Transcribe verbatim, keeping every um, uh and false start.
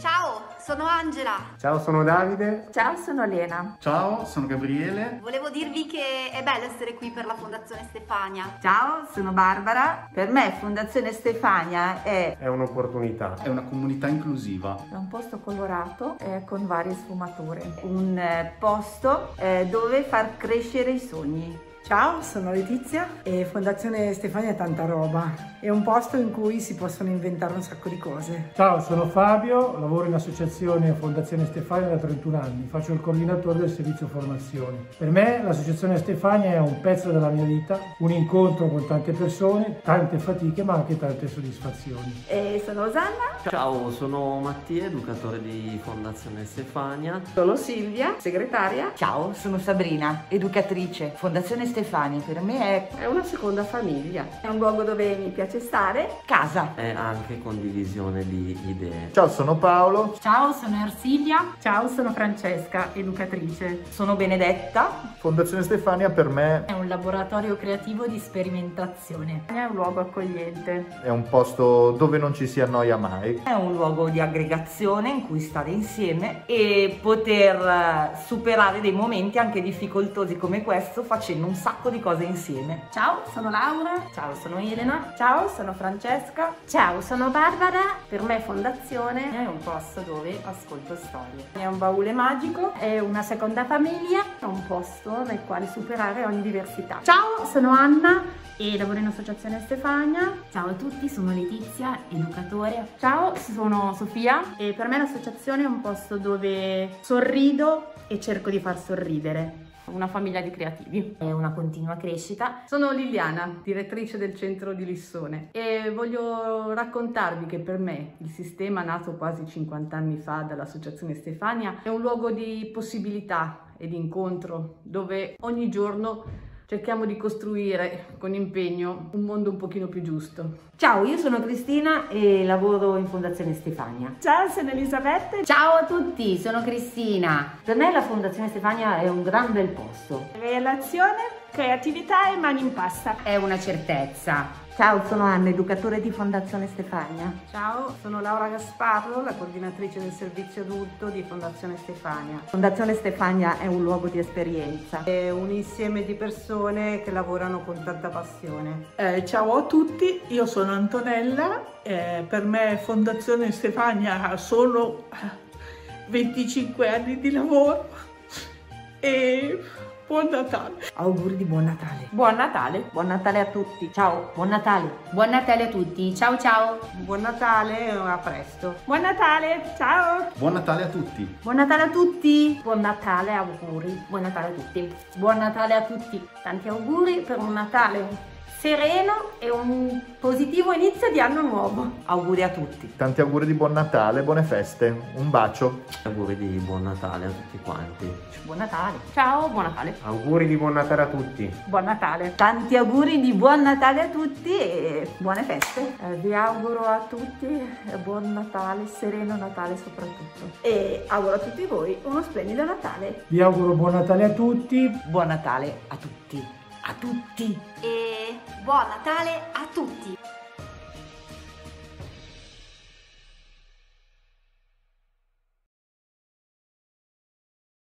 Ciao, sono Angela. Ciao, sono Davide. Ciao, sono Elena. Ciao, sono Gabriele. Volevo dirvi che è bello essere qui per la Fondazione Stefania. Ciao, sono Barbara. Per me Fondazione Stefania è... È un'opportunità. È una comunità inclusiva. È un posto colorato eh, con varie sfumature. Un eh, posto eh, dove far crescere i sogni. Ciao, sono Letizia e Fondazione Stefania è tanta roba. È un posto in cui si possono inventare un sacco di cose. Ciao, sono Fabio, lavoro in associazione Fondazione Stefania da trentuno anni, faccio il coordinatore del servizio formazione. Per me l'associazione Stefania è un pezzo della mia vita, un incontro con tante persone, tante fatiche ma anche tante soddisfazioni. E sono Rosanna. Ciao, sono Mattia, educatore di Fondazione Stefania. Sono Silvia, segretaria. Ciao, sono Sabrina, educatrice. Fondazione Stefania Stefania per me è... è una seconda famiglia, è un luogo dove mi piace stare, casa. È anche condivisione di idee. Ciao, sono Paolo. Ciao, sono Ersilia. Ciao, sono Francesca, educatrice. Sono Benedetta. Fondazione Stefania per me è un laboratorio creativo di sperimentazione. È un luogo accogliente. È un posto dove non ci si annoia mai. È un luogo di aggregazione in cui stare insieme e poter superare dei momenti anche difficoltosi come questo facendo un sacco di cose insieme. Ciao, sono Laura. Ciao, sono Elena. Ciao, sono Francesca. Ciao, sono Barbara. Per me Fondazione è un posto dove ascolto storie. È un baule magico, è una seconda famiglia, è un posto nel quale superare ogni diversità. Ciao, sono Anna e lavoro in associazione Stefania. Ciao a tutti, sono Letizia, educatore. Ciao, sono Sofia e per me l'associazione è un posto dove sorrido e cerco di far sorridere. Una famiglia di creativi. È una continua crescita. Sono Liliana, direttrice del centro di Lissone e voglio raccontarvi che per me il sistema nato quasi cinquanta anni fa dall'associazione Stefania è un luogo di possibilità e di incontro dove ogni giorno cerchiamo di costruire con impegno un mondo un pochino più giusto. Ciao, io sono Cristina e lavoro in Fondazione Stefania. Ciao, sono Elisabetta. Ciao a tutti, sono Cristina. Per me la Fondazione Stefania è un gran bel posto. Relazione, creatività e mani in pasta. È una certezza. Ciao, sono Anna, educatore di Fondazione Stefania. Ciao, sono Laura Gasparlo, la coordinatrice del servizio adulto di Fondazione Stefania. Fondazione Stefania è un luogo di esperienza. È un insieme di persone che lavorano con tanta passione. Eh, ciao a tutti, io sono Antonella. Eh, per me Fondazione Stefania ha solo venticinque anni di lavoro e... Buon Natale! Auguri di Buon Natale! Buon Natale! Buon Natale a tutti! Ciao! Buon Natale! Buon Natale a tutti! Ciao ciao! Buon Natale, a presto! Buon Natale! Ciao! Buon Natale a tutti! Buon Natale a tutti! Buon Natale, auguri! Buon Natale a tutti! Buon Natale a tutti! Tanti auguri per un Natale sereno e un positivo inizio di anno nuovo. Auguri a tutti. Tanti auguri di buon Natale, buone feste, un bacio. Auguri di buon Natale a tutti quanti. Buon Natale. Ciao, buon Natale. Auguri di buon Natale a tutti. Buon Natale. Tanti auguri di buon Natale a tutti e buone feste. Eh, vi auguro a tutti buon Natale, sereno Natale soprattutto. E auguro a tutti voi uno splendido Natale. Vi auguro buon Natale a tutti. Buon Natale a tutti. A tutti. E buon Natale a tutti!